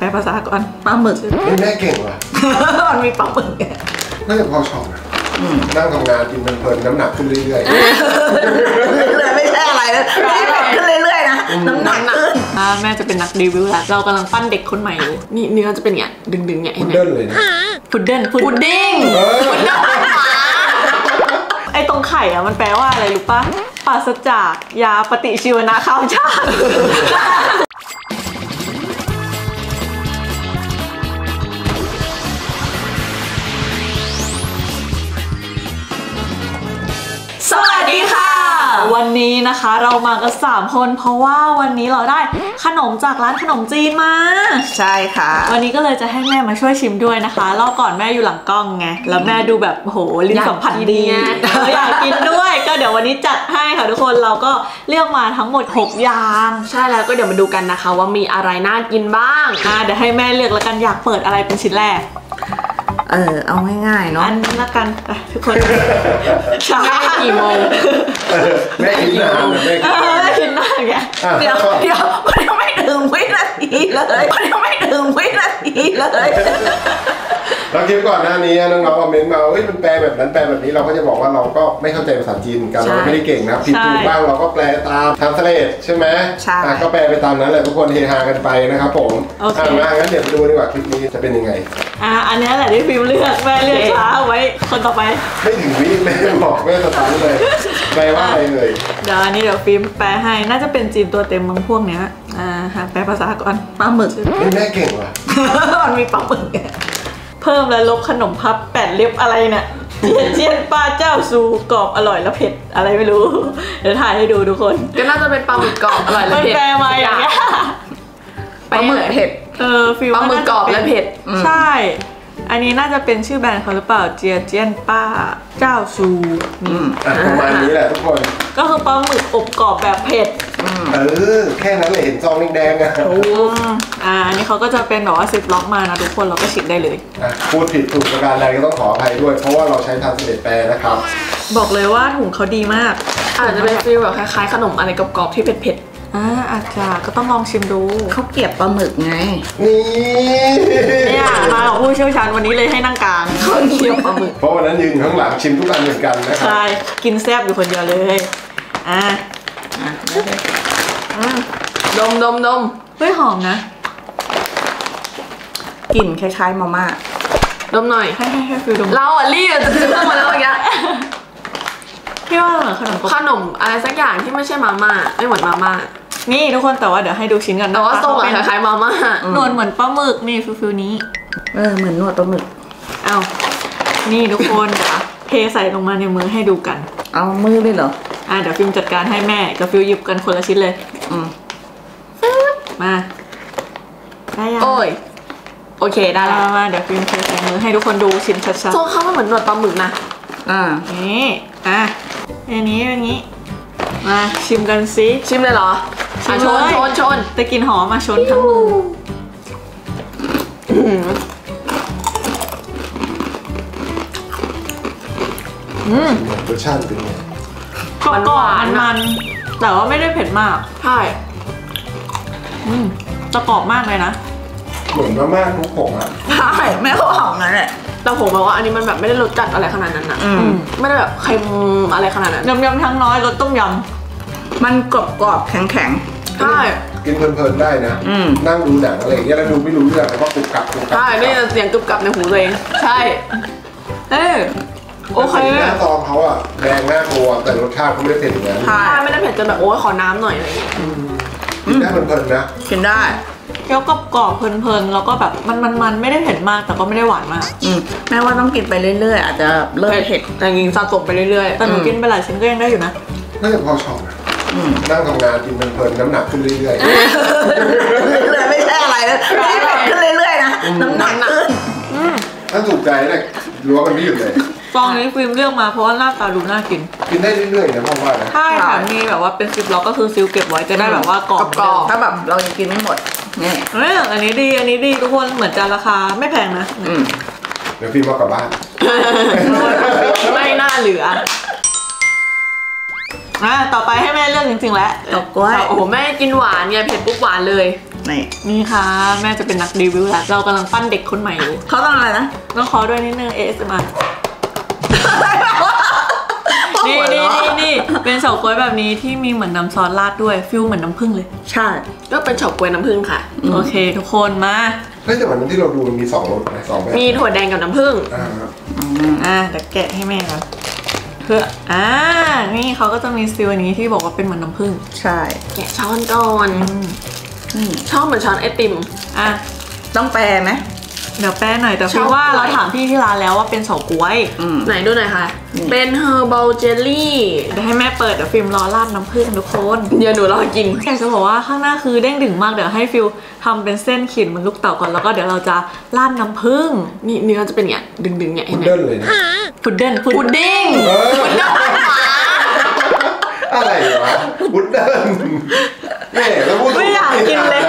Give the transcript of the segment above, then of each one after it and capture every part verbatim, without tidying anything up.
แปลภาษาก่อนปลาหมึกแม่เก่งว่ะมันมีปลาหมึกเนี่ยน่าจะพอชอบนะนั่งทำงานกินเพลินน้ำหนักขึ้นเรื่อยๆเลยไม่ใช่อะไรนะไม่ได้แบบขึ้นเรื่อยๆนะน้ำหนักขึ้นแม่จะเป็นนักรีวิวแล้วเรากำลังปั้นเด็กคนใหม่อยู่นี่เนื้อจะเป็นเนี่ยดึงๆเนี่ยพุดเดิ้ลเลยนะพุดเดิ้ลพุดดิ้งไอตรงไข่อะมันแปลว่าอะไรรู้ปะปราศจากยาปฏิชีวนะข้ามชาติสวัสดีค่ะวันนี้นะคะเรามากันสามคนเพราะว่าวันนี้เราได้ขนมจากร้านขนมจีนมาใช่ค่ะวันนี้ก็เลยจะให้แม่มาช่วยชิมด้วยนะคะรอบก่อนแม่อยู่หลังกล้องไงแล้วแม่ดูแบบโหลิ้นสัมผัสดีอยากกินด้วยก็เดี๋ยววันนี้จัดให้ค่ะทุกคนเราก็เลือกมาทั้งหมดหกอย่างใช่แล้วก็เดี๋ยวมาดูกันนะคะว่ามีอะไรน่ากินบ้างอ่ะเดี๋ยวให้แม่เลือกแล้วกันอยากเปิดอะไรเป็นชิ้นแรกเออเอาง่ายๆเนาะอันนี้ละกันทุกคนช้ากี่โมงแม่กินนานแม่กินนานแกเดี๋ยวเดี๋ยวมันยังไม่ถึงวินาทีเลยมันยังไม่ถึงวินาทีเลยเราคลิปก่อนหน้านี้น้องๆคอมเมนต์มาเฮ้ยมันแปลแบบนั้นแปลแบบนี้เราก็จะบอกว่าเราก็ไม่เข้าใจภาษาจีนกันเราไม่ได้เก่งนะพิมพ์ถูกบ้างเราก็แปลตามทำสเลดใช่ไหมใช่ก็แปลไปตามนั้นแหละทุกคนเฮฮากันไปนะครับผมอ่านมางั้นเดี๋ยวไปดูดีกว่าคลิปนี้จะเป็นยังไงอ่าอันนี้แหละที่พิมพ์เลือกแม่เลือกช้าไว้คนต่อไปไม่ถึงวิแม่บอกแม่สตันเลยแปลว่าอะไรเลยเดี๋ยวอันนี้เดี๋ยวพิมพ์แปลให้น่าจะเป็นจีนตัวเต็มบางพวกเนี้ยอ่าแปลภาษาก่อนปลาหมึกแม่เก่งว่ะมันมีปลาหมึกเพิ่มและลบขนมพับแปดเล็บอะไรเนี่ยเจียนเจียนปลาเจ้าซูกรอบอร่อยและเผ็ดอะไรไม่รู้เดี๋ยวถ่ายให้ดูทุกคนก็น่าจะเป็นปลาหมึกกรอบอร่อยและเผ็ดแปลมาอย่างเงี้ยปลาหมึกเผ็ดเออฟิวปลาหมึกกรอบและเผ็ดใช่อันนี้น่าจะเป็นชื่อแบรนด์เขาหรือเปล่าเจียนเจียนป้าเจ้าซูอืมประมาณนี้แหละทุกคนก็คือปลาหมึกอบกรอบแบบเผ็ดเออแค่นั้นเลยเห็นซองแดงๆอะโอ้อ่าอันนี้เขาก็จะเป็นแบบว่าซิปล็อกมานะทุกคนเราก็ฉีกได้เลยพูดผิดถูกประการใดก็ต้องขออภัยด้วยเพราะว่าเราใช้ทางสเตทแปรนะครับบอกเลยว่าถุงเขาดีมากอาจจะเป็นฟีลแบบคล้ายๆขนมอะไรกรอบๆที่เผ็ดๆอ่าอาจจะก็ต้องลองชิมดูเขาเก็บปลาหมึกไงนี่เนี่ยมากับผู้เชี่ยวชาญวันนี้เลยให้นั่งกลางเขาเก็บปลาหมึกเพราะวันนั้นยืนข้างหลังชิมทุกอันเหมือนกันนะครับใช่กินแซ่บอยู่คนเดียวเลยอ่าดมดมดมเฮ้ยหอมนะกลิ่นคล้ายๆมาม่าดมหน่อยให้ให้ให้ฟิวดมเราอ่ะรีบจะซื้อมาแล้วอย่างเงี้ยพี่ว่าขนมขนมอะไรสักอย่างที่ไม่ใช่มาม่าไม่เหมือนมาม่านี่ทุกคนแต่ว่าเดี๋ยวให้ดูชิ้นกันแต่ว่าทรงเป็นคล้ายๆมาม่านวลเหมือนปลาหมึกนี่ฟิวฟิวนี้เออเหมือนนวดปลาหมึกเอานี่ทุกคนจ้ะเทใส่ลงมาในมือให้ดูกันเอามือเลยเหรออ่ะเดี๋ยวฟิวจัดการให้แม่กับฟิวหยิบกันคนละชิ้นเลยอืมมาได้ยังโอ้ยโอเคได้แล้วมาเดี๋ยวฟิวเทใส่มือให้ทุกคนดูชิ้นชัดๆทรงเขามันเหมือนหนวดปลาหมึกนะอ่านี่อ่ะอันนี้อย่างนี้มาชิมกันซิชิมเลยเหรอชนชนชนแต่กินหอมมาชนทั้งมืออืมรสชาติเป็นไงกรอบหวานมันแต่ว่าไม่ได้เผ็ดมากใช่จะกรอบมากเลยนะเหมือนมากๆทุกผงอ่ะใช่แม่เขาหอมนั่นแหละแต่ผมบอกว่าอันนี้มันแบบไม่ได้รสจัดอะไรขนาดนั้นอ่ะไม่ได้แบบเค็มอะไรขนาดนั้นยำๆทั้งน้อยรสต้มยำมันกรอบๆแข็งๆใช่กินเพลินๆได้นะนั่งดูหนังอะไรอย่างเงี้ยแล้วดูไม่รู้เรื่องแล้วก็กรุบกรับกรุบกรับใช่ไม่ได้เสียงกรุบกรับในหูตัวเองใช่เออโอเคหน้าซองเขาอะแดงหน้าโกะแต่รสชาติเขาไม่ได้เผ็ดอย่างนั้นใช่ไม่ได้เผ็ดจนแบบโอ้ยขอน้ำหน่อยอะไรอย่างเงี้ยกินได้เพลินๆนะกินได้เคี้ยวกรอบๆเพลินๆแล้วก็แบบมันมันๆไม่ได้เผ็ดมากแต่ก็ไม่ได้หวานมากแม้ว่าต้องกินไปเรื่อยๆอาจจะเริ่มเผ็ดแต่จริงๆสะสมไปเรื่อยๆแต่หนูกินไปหลายชิ้นก็ยังได้อยู่นะน่าจะพอชอบนะนั่งทำงานกินเพลินๆน้ำหนักขึ้นเรื่อยๆเลยไม่ใช่อะไรนะไม่ได้แบบขึ้นเรื่อยๆนะน้ำหนักขึ้นถ้าถูกใจเลยรู้ว่ามันไม่หยุดเลยฟองนี้ฟิล์มเลือกมาเพราะว่าหน้าตาดูน่ากินกินได้เรื่อยๆนะพ่อว่านะใช่ค่ะมีแบบว่าเป็นซิปล็อกก็คือซิลเก็บไว้จะได้แบบว่ากรอบถ้าแบบเรายังกินไม่หมดนี่อันนี้ดีอันนี้ดีทุกคนเหมือนจานราคาไม่แพงนะเดี๋ยวฟิล์มเอากลับบ้านไม่น่าเหลืออ่ะต่อไปให้แม่เลือกจริงๆแล้วโอ้โหแม่กินหวานไงเผ็ดปุ๊บหวานเลย นี่นี่ค่ะแม่จะเป็นนักรีวิวแล้วเรากำลังปั้นเด็กคนใหม่อยู่เขาต้องอะไรนะต้องขอด้วยนิดนึง เอ เอส เอ็ม อาร์ นี่นี่นี่เป็นเฉาก๊วยแบบนี้ที่มีเหมือนน้ำซอสราดด้วยฟิลเหมือนน้ำผึ้งเลยใช่ก็เป็นเฉาก๊วยน้ำผึ้งค่ะโอเคทุกคนมาแต่วันที่เราดูมันมีสองรสนะสองแบบมีถั่วแดงกับน้ำผึ้งอ่าอ่าแต่แกะให้แม่ก่อนเพื่ออ่านี่เขาก็จะมีซีวันนี้ที่บอกว่าเป็นเหมือนน้ำผึ้งใช่แกะช้อนก่อนชอบเหมือนช้อนไอติมอ่ะต้องแปรไหมเดี๋ยวแปรหน่อยแต่เพราะว่าเราถามพี่ที่ร้านแล้วว่าเป็นเฉาก๊วยไหนดูหน่อยค่ะเป็นเฮอร์เบลเจลลี่เดี๋ยวให้แม่เปิดเดี๋ยวฟิล์มรอราดน้ำผึ้งทุกคนเดี๋ยวหนูรอกินแกจะบอกว่าข้างหน้าคือเด้งดึงมากเดี๋ยวให้ฟิลทำเป็นเส้นขีดเหมือนลูกเต๋าก่อนแล้วก็เดี๋ยวเราจะราดน้ำผึ้งนี่เนื้อจะเป็นอย่างดึงดึงเนี่ยพุดเดิ้ลเลยนะพุดเดิ้ลพุดดิ้งอะไรวะพุดเดิ้ลไม่อยากกินเลย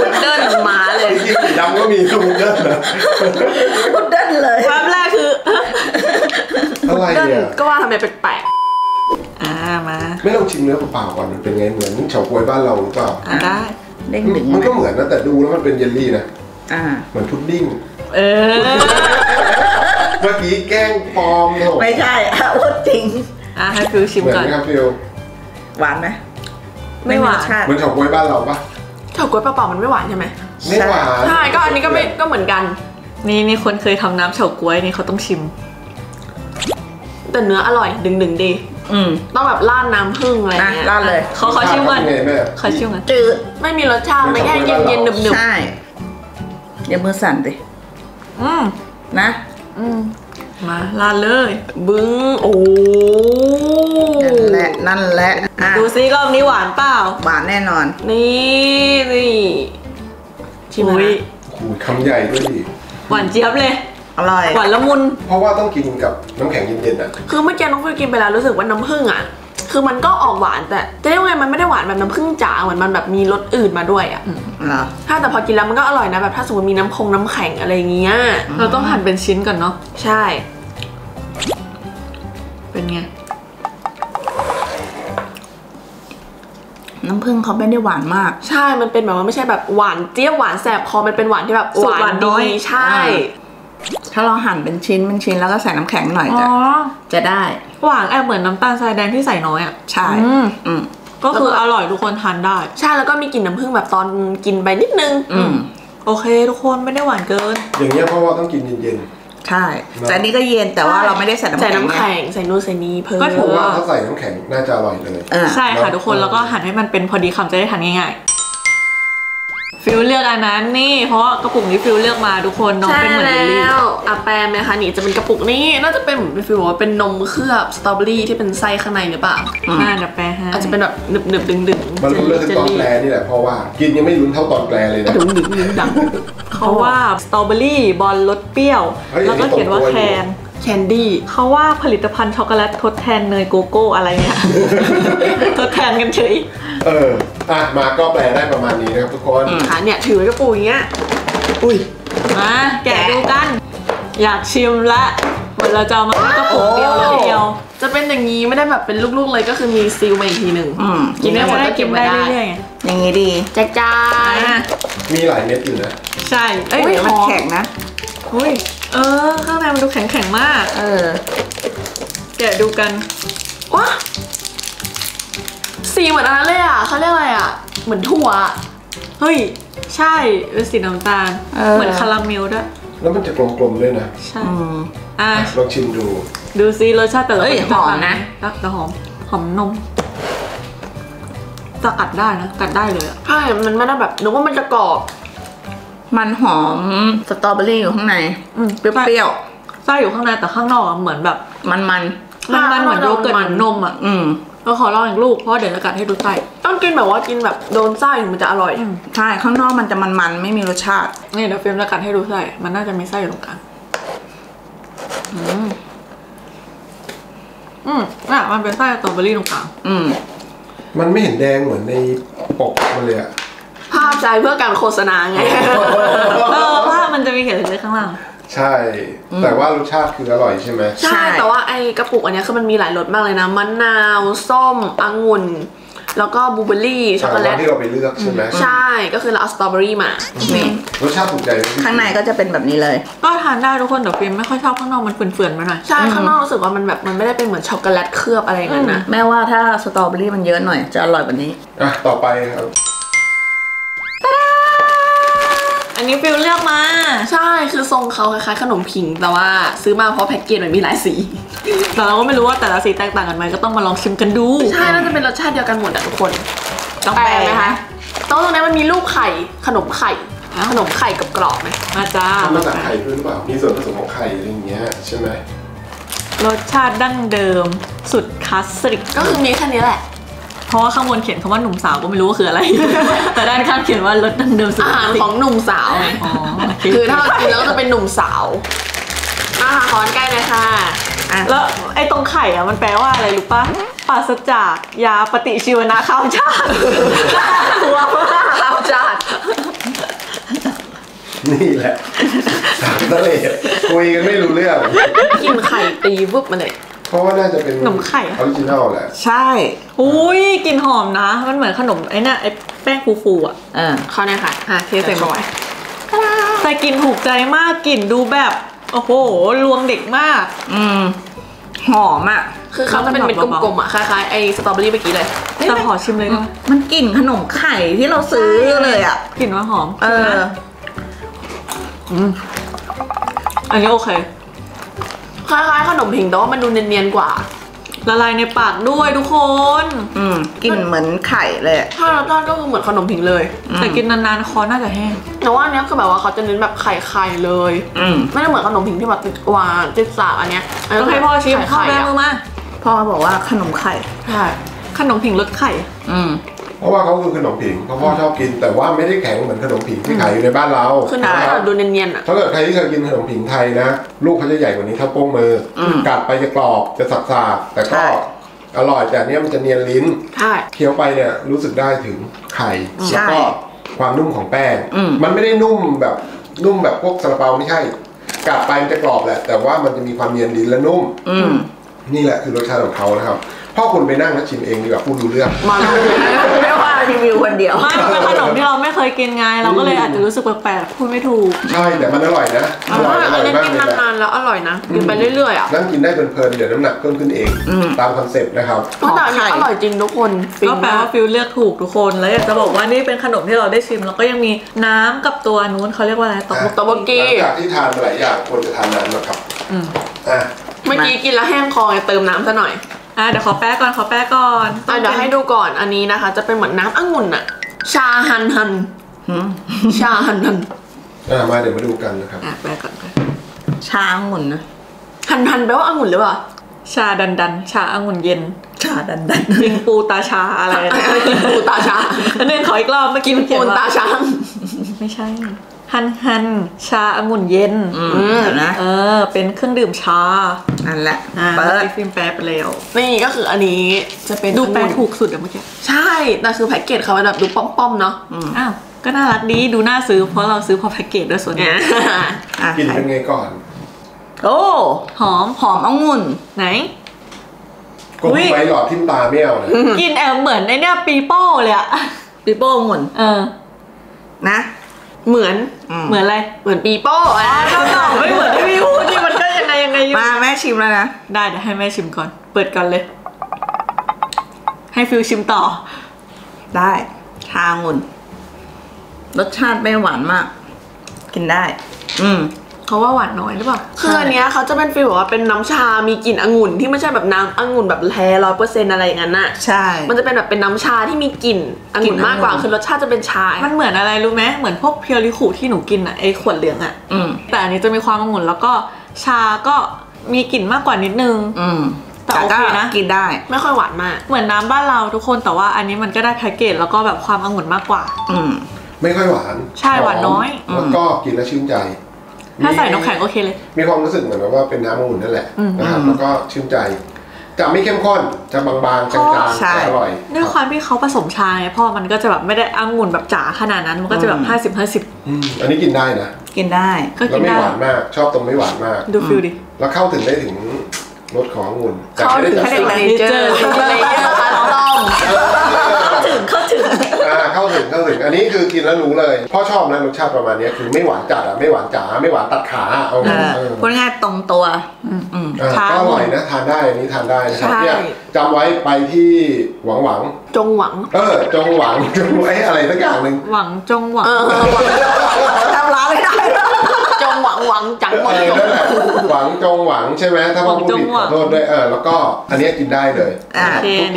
พุดเดิ้ลหมาเลยกินสีดำก็มีพุดเดิ้ลนะพุดเดิ้ลเลยภาพแรกคืออะไรเนี่ยก็ว่าทำไมแปลกๆอ่ามาไม่ลองชิมเนื้อเปล่าก่อนมันเป็นไงเหมือนเฉาก๊วยบ้านเราหรือเปล่าได้เด้งดึงมันก็เหมือนนะแต่ดูแล้วมันเป็นเยลลี่นะอ่าเหมือนพุดดิ้งเออเมื่อกี้แกล้งปลอมหรอไม่ใช่อ่ะพูดจริงอ่ะให้ฟิวชิมก่อนหวานไหมไม่หวานเหมือนเฉาก๊วยบ้านเราปะเฉาก๊วยเปล่าๆมันไม่หวานใช่ไหมไม่หวานใช่ก็อันนี้ก็ไม่ก็เหมือนกันนี่นี่คนเคยทำน้ำเฉาก๊วยนี่เขาต้องชิมแต่เนื้ออร่อยดึงดึงดีอืมต้องแบบราดน้ำผึ้งอะไรเงี้ยราดเลยเขาเขาชิมกันเขาชิมกันจืดไม่มีรสชาติไม่แค่เย็นเย็นหนึบหนึบใช่เดี๋ยวมือสั่นดิอืมนะอืมมาราดเลยบึ้งโอ้นั่นแหละนั่นแหละดูซิรอบนี้หวานเปล่าหวานแน่นอนนี่นี่ชิมเลยคำใหญ่ด้วยดิหวานเจี๊ยบเลยอร่อยหวานละมุนเพราะว่าต้องกินกับน้ำแข็งเย็นๆอ่ะคือเมื่อกี้น้องฟิวกินไปแล้วรู้สึกว่าน้ำผึ้งอ่ะคือมันก็ออกหวานแต่จะเรียกว่ามันไม่ได้หวานแบบน้ำผึ้งจ๋าเหมือนมันแบบมีรสอื่นมาด้วยอ่ะถ้าแต่พอกินแล้วมันก็อร่อยนะแบบถ้าสมมติมีน้ำคงน้ำแข็งอะไรเงี้ยเราต้องหั่นเป็นชิ้นก่อนเนาะใช่เป็นไงน้ำผึ้งเขาไม่ได้หวานมากใช่มันเป็นแบบว่าไม่ใช่แบบหวานเจี๊ยบหวานแสบคอมันเป็นหวานที่แบบหวานดีใช่ถ้าเราหั่นเป็นชิ้นเป็นชิ้นแล้วก็ใส่น้ำแข็งหน่อยจะจะได้หวานแอบเหมือนน้ำตาลทรายแดงที่ใส่น้อยอ่ะใช่อืมก็คืออร่อยทุกคนทานได้ใช่แล้วก็มีกลิ่นน้ำผึ้งแบบตอนกินไปนิดนึงอืมโอเคทุกคนไม่ได้หวานเกินอย่างเงี้ยเพราะว่าต้องกินเย็นๆใช่แต่นี่ก็เย็นแต่ว่าเราไม่ได้ใส่น้ำแข็งใส่น้ำแข็งใส่นู่นใส่นี่เพิ่มก็ถือว่าเขาใส่น้ำแข็งน่าจะอร่อยเลยใช่ค่ะทุกคนแล้วก็หั่นให้มันเป็นพอดีคำจะได้ทานง่ายฟิวเลือกอันนั้นนี่เพราะกระปุกนี้ฟิวเลือกมาทุกคนน้องเป็นเหมือนลิลลี่อ่ะแปมนะคะนี่จะเป็นกระปุกนี้น่าจะเป็นเหมือนฟิวบอกว่าเป็นนมเคลือบสตรอเบอรี่ที่เป็นไส้ข้างในหรือเปล่าน่าจะแปมอาจจะเป็นแบบหนึบหนึบดึงดึงมันเลือกตอนแปรนี่แหละเพราะว่ากินยังไม่ลุ้นเท่าตอนแปรเลยนะดึงดึงดึงดังเขาว่าสตรอเบอรี่บอลรสเปรี้ยวแล้วก็เขียนว่าแคนแคนดี้เขาว่าผลิตภัณฑ์ช็อกโกแลตทดแทนเนยโกโก้อะไรเนี่ยทดแทนกันเฉยเอออ่ะมาก็แปลได้ประมาณนี้นะครับทุกคนค่ะเนี่ยถือไว้กระปุกอย่างเงี้ยอุ้ยมาแกะดูกันอยากชิมละเหมือนเราจะมากระปุกเดียวเดียวจะเป็นอย่างนี้ไม่ได้แบบเป็นลูกๆเลยก็คือมีซีลมาอีกทีหนึ่งกินได้หมดก็เก็บไว้ได้อย่างงี้ดีแจกจ่ายมีหลายเม็ดอยู่นะใช่เอ้ยมันแข็งนะอุ้ยเออข้างในมันดูแข็งๆมากเออแกะดูกันว้าสีเหมือนอะไรเลยอ่ะเขาเรียกอะไรอ่ะเหมือนถั่วเฮ้ยใช่เป็นสีน้ำตาลเหมือนคาราเมลด้วยแล้วมันจะกลมๆด้วยนะใช่อ่ะลองชิมดูดูซิรสชาติแต่ละคนหอมนะแต่หอมหอมนมจะกัดได้นะกัดได้เลยใช่มันไม่ได้แบบนึกว่ามันจะกรอบมันหอมสตรอเบอรี่อยู่ข้างในเปรี้ยวๆไส้อยู่ข้างในแต่ข้างนอกเหมือนแบบมันมันมันเหมือนโยเกิร์ตเหมือนนมอ่ะอืมเราขอลองอีกลูกเพราะเดี๋ยวจะกัดให้ดูไส้ต้องกินแบบว่ากินแบบโดนไส้ถึงมันจะอร่อยใช่ข้างนอกมันจะมันๆไม่มีรสชาตินี่เดี๋ยวเฟรมจะกัดให้ดูไส้มันน่าจะมีไส้อยู่ตรงกลางอืมอืมอ่ะมันเป็นไส้สตรอเบอรี่ตรงกลางอืมมันไม่เห็นแดงเหมือนในปกมันเลยอะภาพใจเพื่อการโฆษณาไงเออภาพมันจะมีเขียนเลยข้างล่างใช่แต่ว่ารสชาติคืออร่อยใช่ไหมใช่แต่ว่าไอกระปุกอันนี้คือมันมีหลายรสมากเลยนะมะนาวส้มองุ่น แล้วก็บลูเบอร์รี่ช็อกโกแลตที่เราไปเลือกใช่ไหมใช่ก็คือเราเอาสตรอเบอรี่มารสชาติถูกใจข้างในก็จะเป็นแบบนี้เลยก็ทานได้ทุกคนแต่ฟิล์มไม่ค่อยชอบข้างนอกมันเฟื่อนๆมาหน่อยใช่ข้างนอกรู้สึกว่ามันแบบมันไม่ได้เป็นเหมือนช็อกโกแลตเคลือบอะไรเงี้ยนะแม้ว่าถ้าสตรอเบอรี่มันเยอะหน่อยจะอร่อยแบบนี้อ่ะต่อไปครับอันนี้ฟิลเลือกมาใช่คือทรงเขาคล้ายๆขนมพิงแต่ว่าซื้อมาเพราะแพ็กเกจมันมีหลายสีแต่เราก็ไม่รู้ว่าแต่ละสีแตกต่างกันไหมก็ต้องมาลองชิมกันดูใช่น่าจะเป็นรสชาติเดียวกันหมดอะทุกคนต้องแปลไหมคะโต๊ะตรงนี้มันมีรูปไข่ขนมไข่ขนมไข่กับกรอบไหมมาจ้ามาจากไข่ด้วยหรือเปล่ามีส่วนผสมของไข่อะไรอย่างเงี้ยใช่ไหมรสชาติดั้งเดิมสุดคลาสสิกก็คือมีแค่นี้แหละเพราะว่าข้างบนเขียนคำว่าหนุ่มสาวก็ไม่รู้ว่าคืออะไรแต่ด้านข้างเขียนว่ารสดั้งเดิมสุดอาหารของหนุ่มสาวคือถ้าเรากินแล้วจะเป็นหนุ่มสาวอาหารขอนใกล้เลยค่ะแล้วไอ้ตรงไข่อะมันแปลว่าอะไรรู้ปะปราศจากยาปฏิชีวนะข้าวชาติตัวข้าวชาตินี่แหละสามทะเลคุยกันไม่รู้เรื่องกินไข่ตีวุบมาเลยเพราะว่าน่าจะเป็นขนมไข่ออริจินอลแหละใช่อุ้ยกลิ่นหอมนะมันเหมือนขนมไอ้น่ะไอ้แป้งฟูฟูอ่ะอ่าข้าวเนี่ยค่ะอ่ะเทใส่บ่อยแต่กลิ่นถูกใจมากกลิ่นดูแบบโอ้โหลวงเด็กมากอืมหอมอ่ะคือเขาเป็นเป็นกลมๆอ่ะคล้ายๆไอ้สตรอเบอรี่เมื่อกี้เลยแต่ขอชิมเลยนะมันกลิ่นขนมไข่ที่เราซื้อเลยอ่ะกลิ่นว่าหอมเอออืมอันนี้โอเคคล้ายๆขนมผิงแต่ว่ามันดูเนียนๆกว่าละลายในปากด้วยทุกคนอืมกินเหมือนไข่เลยถ้าเราทอดก็คือเหมือนขนมผิงเลยแต่กินนานๆคอน่าจะแห้งแต่ว่าอันนี้คือแบบว่าเขาจะเน้นแบบไข่ไข่เลยอืมไม่ได้เหมือนขนมผิงที่แบบติดหวานติดสาบอันเนี้ยต้องให้พ่อชิมพ่อแม่มึงมาพ่อบอกว่าขนมไข่ใช่ขนมผิงรสไข่อืมเพราะว่าเขาคือขนมผิงพ่อชอบกินแต่ว่าไม่ได้แข็งเหมือนขนมผิงที่ขายอยู่ในบ้านเราคือหนาดูเนียนๆอ่ะถ้าเกิดใครที่เคยกินขนมผิงไทยนะลูกเขาจะใหญ่กว่านี้เท่าโป้งมือกัดไปจะกรอบจะสับๆแต่ก็อร่อยแต่เนี้ยมันจะเนียนลิ้นเคี้ยวไปเนี่ยรู้สึกได้ถึงไข่แล้วก็ความนุ่มของแป้งมันไม่ได้นุ่มแบบนุ่มแบบพวกซาลาเปาไม่ใช่กัดไปมันจะกรอบแหละแต่ว่ามันจะมีความเนียนลิ้นและนุ่มนี่แหละคือรสชาติของเขานะครับพ่อคุณไปนั่งแล้วชิมเองดีกว่าพูดดูเรื่องมาไม่ว่ารีวิวคนเดียวไม่เป็นขนมที่เราไม่เคยกินไงเราก็เลยอาจจะรู้สึกแปลกๆพูดไม่ถูกใช่แต่มันอร่อยนะอร่อยอร่อยมากเลยนะนานๆแล้วอร่อยนะกินไปเรื่อยๆอ่ะนั่งกินได้เพลินๆเดี๋ยวน้ำหนักเพิ่มขึ้นเองตามคอนเซ็ปต์นะครับแต่อันนี้อร่อยจริงทุกคนก็แปลว่าฟิลเลือกถูกทุกคนแล้วอยากจะบอกว่านี่เป็นขนมที่เราได้ชิมแล้วก็ยังมีน้ำกับตัวนู้นเขาเรียกว่าอะไรตอกตะบกกี้จากที่ทานหลายอย่างควรจะทานน้ำนะครับอ่ะเมื่อกี้กินแล้วแห้งคอเติมน้ำซะหน่อยอ่ะเดี๋ยวขอแป้ก่อนขอแป้ก่อนเดี๋ยวให้ดูก่อนอันนี้นะคะจะเป็นเหมือนน้ำองุ่นอะชาฮันฮันชาฮันฮันอ่ะมาเดี๋ยวมาดูกันนะครับอ่ะแป้ก่อนชาองุ่นนะฮันฮันแปลว่าองุ่นหรือเปล่าชาดันดันชาองุ่นเย็นชาดันดันกินปูตาชาอะไรกินปูตาชาเนื่องขออีกรอบมากินปูตาชาไม่ใช่ฮันฮันชาองุ่นเย็นนะเออเป็นเครื่องดื่มชานั่นแหละเปิดฟิล์มแปะไปแล้วนี่ก็คืออันนี้จะเป็นดูแปะถูกสุดอะเมื่อกี้ใช่แต่คือแพ็กเกจเขาแบบดูป้อมๆเนาะอ้าวก็น่ารักดีดูน่าซื้อเพราะเราซื้อพอแพ็กเกจด้วยส่วนนี้กินเป็นไงก่อนโอ้หอมหอมองุ่นไหนกลมไปหลอดทิ่มตาไม่เอาเลยกินแอมเหมือนไอเนี้ยปีโป้เลยอะปีโป้องุ่นเออนะเหมือนเหมือนอะไรเหมือนปีโป้อะไม่เหมือนที่พี่พูดนี่มันก็ยังไงยังไงอยู่มาแม่ชิมแล้วนะได้เดี๋ยวให้แม่ชิมก่อนเปิดก่อนเลยให้ฟิวชิมต่อได้ชาองุ่นรสชาติไม่หวานมากกินได้อืมเขาว่าหวานน้อยหรือเปล่าคืออันเนี้ยเขาจะเป็นฟิวบอกว่าเป็นน้ำชามีกลิ่นองุ่นที่ไม่ใช่แบบน้ำองุ่นแบบแท้ร้อยเปอร์เซ็นต์อะไรอย่างนั้นน่ะใช่มันจะเป็นแบบเป็นน้ำชาที่มีกลิ่นองุ่นมากกว่าคือรสชาติจะเป็นชามันเหมือนอะไรรู้ไหมเหมือนพวกเพียวริคุที่หนูกินอ่ะไอขวดเหลืองอ่ะอืมแต่อันนี้จะมีความองุ่นแล้วก็ชาก็มีกลิ่นมากกว่านิดนึงอืมแต่ก็กินได้ไม่ค่อยหวานมากเหมือนน้ำบ้านเราทุกคนแต่ว่าอันนี้มันก็ได้แพ็กเกจแล้วก็แบบความองุ่นมากกว่าอืมไม่ค่อยหวานใช่หวานน้อยแล้วก็กินแล้วชื่นใจถ้าใส่น้ำแข็งโอเคเลยมีความรู้สึกเหมือนว่าเป็นน้ำองุ่นนั่นแหละนะครับแล้วก็ชื่นใจจะไม่เข้มข้นจะบางๆจางๆแต่อร่อยด้วยความที่เขาผสมชาไงพ่อมันก็จะแบบไม่ได้องุ่นแบบจ๋าขนาดนั้นมันก็จะแบบห้าสิบห้าสิบอันนี้กินได้นะกินได้ก็กินได้ไม่หวานมากชอบตรงไม่หวานมากดูฟิลดิแล้วเข้าถึงได้ถึงรสขององุ่นเข้าถึงได้ถึงเนเจอร์เนเจอร์ต้อง ถึงเข้าถึงอ่าเข้าถึงเข้าถึงอันนี้คือกินแล้วรู้เลยพ่อชอบนะรสชาติประมาณนี้คือไม่หวานจัดอ่ะไม่หวานจ๋าไม่หวานตัดขาเอาพูดง่ายตรงตัวอืมก็อร่อยนะทานได้อันนี้ทานได้นะครับเนี่ยจำไว้ไปที่หวังหวังจงหวังเออจงหวังจงไอ้อะไรสักอย่างหนึ่งหวังจงหวังทำร้านไม่ได้จงหวังหวังจังหวังหวังจงหวังใช่ไหมถ้าพ่อพูดผิดขอโทษด้วยเออแล้วก็อันนี้กินได้เลย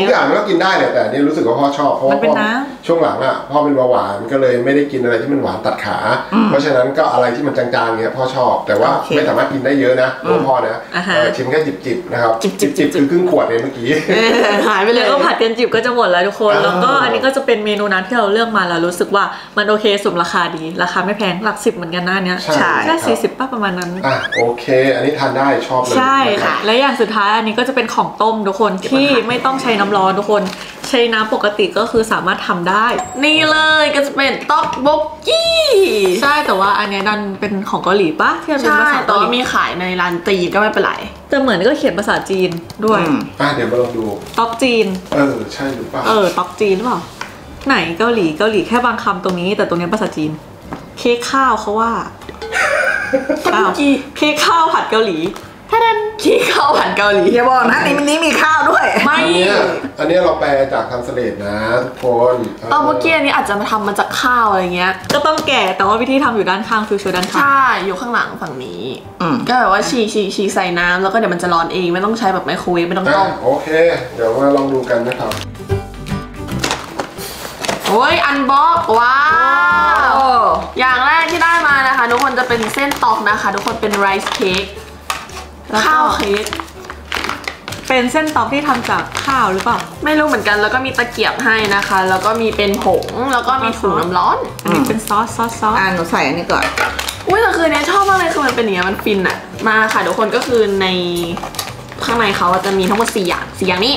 ทุกอย่างก็กินได้เลยแต่นี่รู้สึกว่าพ่อชอบเพราะว่าช่วงหลังอ่ะพ่อเป็นเบาหวานก็เลยไม่ได้กินอะไรที่มันหวานตัดขาเพราะฉะนั้นก็อะไรที่มันจางๆเงี้ยพ่อชอบแต่ว่าไม่สามารถกินได้เยอะนะตัวพ่อนะชิมแค่จิบๆนะครับจิบๆคือครึ่งขวดเลยเมื่อกี้หายไปเลยก็ผัดกันจิบก็จะหมดแล้วทุกคนแล้วก็อันนี้ก็จะเป็นเมนูนั้นที่เราเลือกมาแล้วรู้สึกว่ามันโอเคสมราคาดีราคาไม่แพงหลักสิบเหมือนกันหน้าเนี้ยแค่สี่สิบป้าประมาณนั้นอ่ะโอเคอันนี้ทานได้ชอบเลยใช่ค่ะและอย่างสุดท้ายอันนี้ก็จะเป็นของต้มทุกคนที่ไม่ต้องใช้น้ำร้อนทุกคนใช้น้ำปกติก็คือสามารถทำได้นี่เลยก็จะเป็นต๊อกบกกี้ใช่แต่ว่าอันนี้ดันเป็นของเกาหลีป่ะที่เป็นภาษาเกาหลีมีขายในร้านจีนก็ไม่เป็นไรแต่เหมือนก็เขียนภาษาจีนด้วยอ่ะเดี๋ยวมาลองดูต๊อกจีนเออใช่หรือเปล่าเออต๊อกจีนหรือเปล่าไหนเกาหลีเกาหลีแค่บางคำตรงนี้แต่ตรงนี้ภาษาจีนเค้กข้าวเขาว่าเค้กข้าวผัดเกาหลีท่านั้นเค้กข้าวผัดเกาหลีอย่าบอกนะในนี้มีข้าวด้วยไม่อันนี้เราแปลจากคำเสด็จนะทุกคนตอนเมื่อกี้นี้อาจจะมาทำมาจากข้าวอะไรเงี้ยก็ต้องแกะแต่ว่าวิธีทำอยู่ด้านข้างฟิวเจอร์ด้านข้างใช่อยู่ข้างหลังฝั่งนี้ก็แบบว่าฉีฉีฉีใส่น้ำแล้วก็เดี๋ยวมันจะร้อนเองไม่ต้องใช้แบบไมโครเวฟไม่ต้องต้มโอเคเดี๋ยวมาลองดูกันนะครับโอ้ยอันบ็อกว้าวอย่างแรกที่ได้มานะคะทุกคนจะเป็นเส้นตอกนะคะทุกคนเป็นไรซ์เค้กข้าวเค้กเป็นเส้นตอกที่ทำจากข้าวหรือเปล่าไม่รู้เหมือนกันแล้วก็มีตะเกียบให้นะคะแล้วก็มีเป็นผงแล้วก็มีถุงน้ำร้อนอันนี้เป็นซอสซอสซอสอ่ะหนูใส่อันนี้ก่อนอุ้ยแต่คือเนี้ยชอบมากเลยคือมันเป็นอย่างเงี้ยมันฟินอะมาค่ะทุกคนก็คือในข้างในเขาจะมีทั้งหมดสี่อย่างสี่อย่างนี้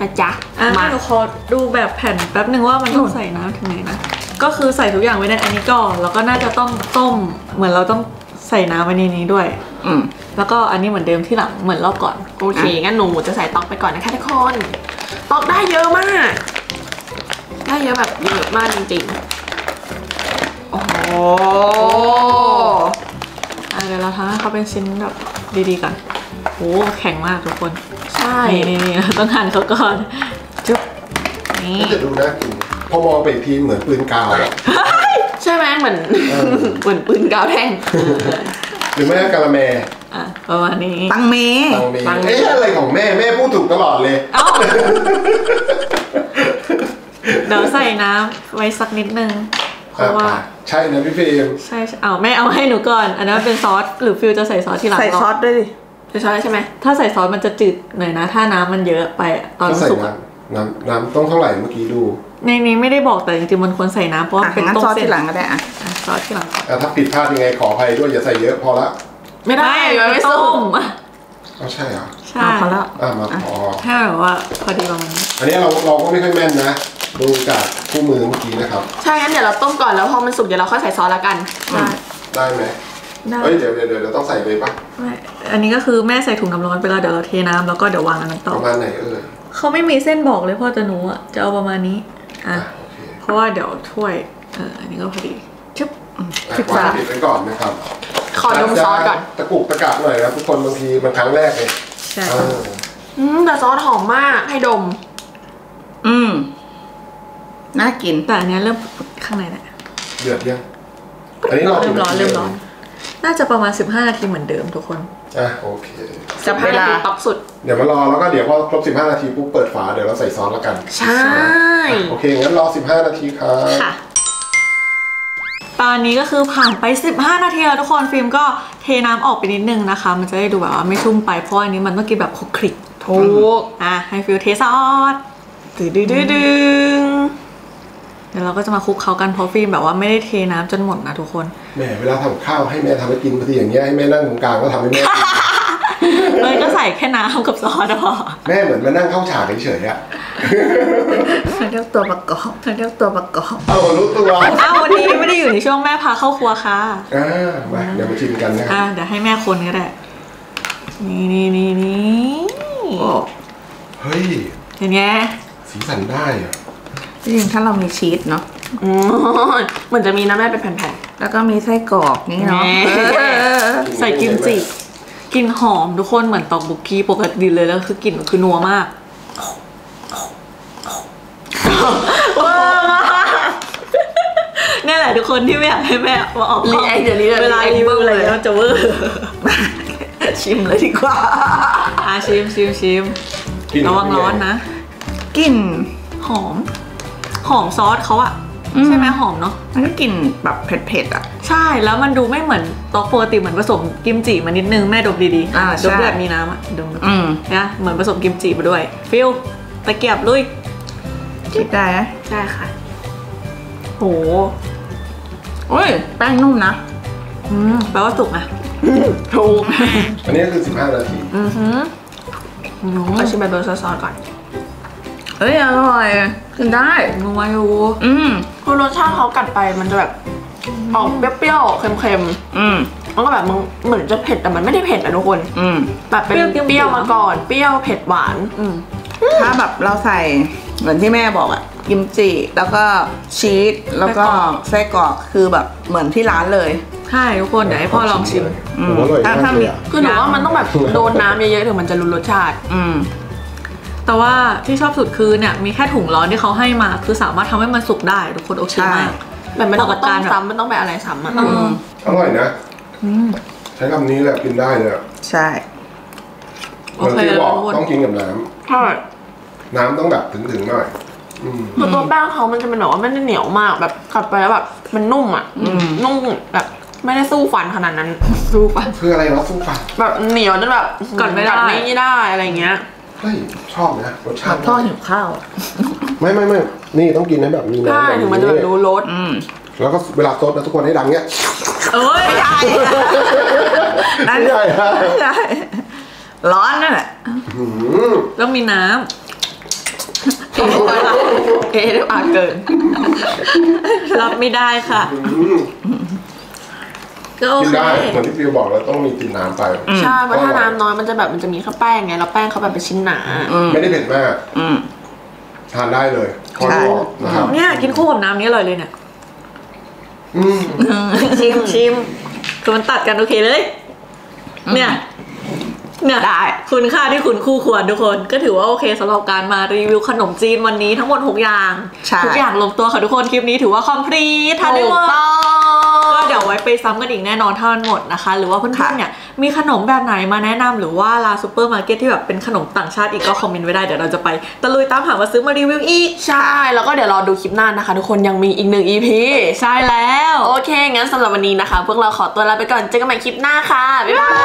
นะจ๊ะมาดูคอดูแบบแผ่นแป๊บนึงว่ามันต้องใส่น้ำถึงไหนนะก็คือใส่ทุกอย่างไว้ในอันนี้ก่อนแล้วก็น่าจะต้องต้มเหมือนเราต้องใส่น้ำไว้ในนี้ด้วยอืมแล้วก็อันนี้เหมือนเดิมที่หลังเหมือนรอบก่อนโอเคงั้นหนูจะใส่ต๊อกไปก่อนนะคะทุกคนต๊อกได้เยอะมากได้เยอะแบบเยอะมากจริงๆโอ้โหอ่ะเดี๋ยวเราทำให้เขาเป็นชิ้นแบบดีๆก่อนโอ้แข็งมากทุกคนใช่นี่ต้องหั่นเขาก่อนจุ๊บนี่จะดูน่ากินพอมองไปทีเหมือนปืนกาวใช่ไหมเหมือนเหมือนปืนกาวแท่งหรือไม่ก็กะละแมอ่ะประมาณนี้ตังเมตังเมเอ๊ะอะไรของแม่แม่พูดถูกตลอดเลยเดี๋ยวใส่น้ำไว้สักนิดนึงเพราะว่าใช่นะพี่ฟิล์มใช่เอาแม่เอาให้หนูก่อนอันนั้นเป็นซอสหรือฟิลจะใส่ซอสทีหลังใส่ซอสด้วยใช่ใช่ไหมถ้าใส่ซอสมันจะจืดหน่อยนะถ้าน้ำมันเยอะไปตอนสุกน้ำน้ำต้องเท่าไหร่เมื่อกี้ดูในนี้ไม่ได้บอกแต่จริงๆมันควรใส่น้ำเพราะเป็นต้มเส้นซอสที่หลังก็ได้อะซอสที่หลังถ้าผิดพลาดยังไงขออภัยด้วยอย่าใส่เยอะพอละไม่ได้ไม่ต้มก็ใช่เหรอใช่พอละอ่ะมาพอถ้าแบบว่าพอดีประมาณนี้อันนี้เราเราก็ไม่ค่อยแม่นนะดูจากคู่มือเมื่อกี้นะครับใช่งั้นเดี๋ยวเราต้มก่อนแล้วพอมันสุกเดี๋ยวเราค่อยใส่ซอสละกันได้ไหมเฮ้ยเดี๋ยวเดี๋ยวเดี๋ยวต้องใส่เลยปะไม่อันนี้ก็คือแม่ใส่ถุงน้ำร้อนไปแล้วเดี๋ยวเราเทน้ำแล้วก็เดี๋ยววางอันนั้นต่อประมาณไหนเออเขาไม่มีเส้นบอกเลยพ่อจะหนูอ่ะจะเอาประมาณนี้อ่ะเพราะว่าเดี๋ยวถ้วยเอออันนี้ก็พอดีชึบปิดฝาปิดไปก่อนนะครับขอดมซอสก่อนตะกุกตะกักหน่อยนะทุกคนบางทีมันครั้งแรกเลยใช่อืมแต่ซอสหอมมากให้ดมอืมน่ากินแต่อันนี้เริ่มข้างในแหละเดือดยังอันนี้เริ่มร้อนเริ่มร้อนน่าจะประมาณสิบห้านาทีเหมือนเดิมทุกคนอ่ะโอเคจะเวลาท็อปสุดเดี๋ยวมารอแล้วก็เดี๋ยวพอครบสิบห้านาทีปุ๊บเปิดฝาเดี๋ยวเราใส่ซอสแล้วกันใช่โอเคงั้นรอสิบห้านาทีครับค่ะตอนนี้ก็คือผ่านไปสิบห้านาทีแล้วทุกคนฟิล์มก็เทน้ำออกไปนิดนึงนะคะมันจะได้ดูแบบว่าไม่ชุ่มไปเพราะอันนี้มันต้องกินแบบคลุกคลิกถูกอ่ะให้ฟิล์มเทซอสดึงดึงดึงเดี๋ยวเราก็จะมาคลุกเขากันเพราะฟิล์มแบบว่าไม่ได้เทน้ำจนหมดนะทุกคนแหมเวลาทำข้าวให้แม่ทำให้กินบางทีอย่างเงี้ยให้แม่นั่งตรงกลางก็ทำให้แม่กินเลยก็ใส่แค่น้ำกับซอสพอแม่เหมือนมานั่งเข้าฉากเฉยๆอะเรียกตัวประกอบเรียกตัวประกอบเอารู้ตัวอ้าววันนี้ไม่ได้อยู่ในช่วงแม่พาเข้าครัวค่ะอ่ามาเดี๋ยวมาชิมกันนะครับอ่าเดี๋ยวให้แม่คนก็ได้นี่นี่นี่นี่เฮ้ยเห็นไงสีสันได้อะ จริงถ้าเรามีชีสเนาะเหมือนจะมีนะแม่เป็นแผ่นๆแล้วก็มีไส้กรอกนี่เนาะใส่กิมจิกลิ่นหอมทุกคนเหมือนตอกบุกกี้ปกติเลยแล้วคือกลิ่นคือนัวมากนี่แหละทุกคนที่ไม่อยากให้แม่มาออกรีแอคเดี๋ยวนี้เวลารีวิวอะไรแล้วจะเวอร์ชิมเลยดีกว่าอาชิมชิมชิมระวังร้อนนะกลิ่นหอมหอมซอสเขาอะใช่ไหมหอมเนาะมันก็กลิ่นแบบเผ็ดๆอ่ะใช่แล้วมันดูไม่เหมือนต๊อกปกติเหมือนผสมกิมจิมานิดนึงแม่ดมดีๆดมแบบมีน้ำอ่ะดมนะเหมือนผสมกิมจิมาด้วยฟิลตะเกียบลุยจิบได้ได้ค่ะโหโอ้ยแป้งนุ่มนะอืมแปลว่าสุกนะถูกอันนี้คือสิบห้านาทีอือหือเอาชิมแบบโดนซอสก่อนเอ้ยอร่อยกินได้นัวอยู่อืมคือรสชาติเขากัดไปมันจะแบบออกเปรี้ยวๆเค็มๆอืมมันก็แบบมันเหมือนจะเผ็ดแต่มันไม่ได้เผ็ดนะทุกคนอืมแบบเป็นเปรี้ยวมาก่อนเปรี้ยวเผ็ดหวานอืมถ้าแบบเราใส่เหมือนที่แม่บอกอะกิมจิแล้วก็ชีสแล้วก็ไส้กรอกคือแบบเหมือนที่ร้านเลยใช่ทุกคนเดี๋ยวให้พ่อลองชิมถ้าถ้ามีคือหนูว่ามันต้องแบบโดนน้ำเยอะๆถึงมันจะรู้รสชาติอืมแต่ว่าที่ชอบสุดคือเนี่ยมีแค่ถุงร้อนที่เขาให้มาคือสามารถทำให้มันสุกได้ทุกคนโอเคมากแบบไม่ต้องต้มซ้ำมันต้องไปอะไรซ้ำอ่ะอร่อยนะใช้คำนี้แหละกินได้เลยใช่โอเคบอกต้องกินกับน้ำใช่น้ำต้องแบบถึงๆหน่อยคือตัวแป้งเขามันจะเป็นแบบว่าไม่ได้เหนียวมากแบบกัดไปแล้วแบบมันนุ่มอ่ะนุ่มแบบไม่ได้สู้ฟันขนาดนั้นสู้ฟันคืออะไรวะสู้ฟันแบบเหนียวจนแบบกัดไม่ได้อะไรเงี้ยชอบนะรสชาติพ่อหิวข้าวไม่ไม่ไม่นี่ต้องกินให้แบบมีน้ำแบบนี้มันจะแบบรู้รสแล้วก็เวลาซดนะทุกคนให้ดังเนี้ยเอ้ยใหญ่นั่นใหญ่ใหญ่ร้อนนั่นแหละต้องมีน้ำเอเอได้ปากเกินรับไม่ได้ค่ะกินได้เหมือนที่ฟิวบอกแล้วต้องมีกินน้ำไปใช่เพราะถ้าน้ำน้อยมันจะแบบมันจะมีข้าวแป้งไงแล้วแป้งเขาแบบเป็นชิ้นหนาไม่ได้เผ็ดมากทานได้เลยพอรู้นะครับเนี่ยกินคู่กับน้ำนี้อร่อยเลยเนี่ยชิมชิมคือมันตัดกันโอเคเลยเนี่ยเนี่ยได้คุณค่าที่คุณคู่ควรทุกคนก็ถือว่าโอเคสำหรับการมารีวิวขนมจีนวันนี้ทั้งหมดหกอย่างทุกอย่างลงตัวค่ะทุกคนคลิปนี้ถือว่าคอมพลีททานได้หมดเดี๋ยวไว้ไปซ้ำกันอีกแน่นอนถ้ามันหมดนะคะหรือว่าเพื่อนๆเนี่ยมีขนมแบบไหนมาแนะนำหรือว่าร้านซูเปอร์มาร์เก็ตที่แบบเป็นขนมต่างชาติอีกก็คอมเมนต์ไว้ได้เดี๋ยวเราจะไปตะลุยตามหามาซื้อมารีวิวอีกใช่แล้วก็เดี๋ยวรอดูคลิปหน้านะคะทุกคนยังมีอีกหนึ่ง อี พี ใช่แล้วโอเคงั้นสำหรับวันนี้นะคะพวกเราขอตัวลาไปก่อนเจอกันใหม่คลิปหน้าค่ะบ๊ายบาย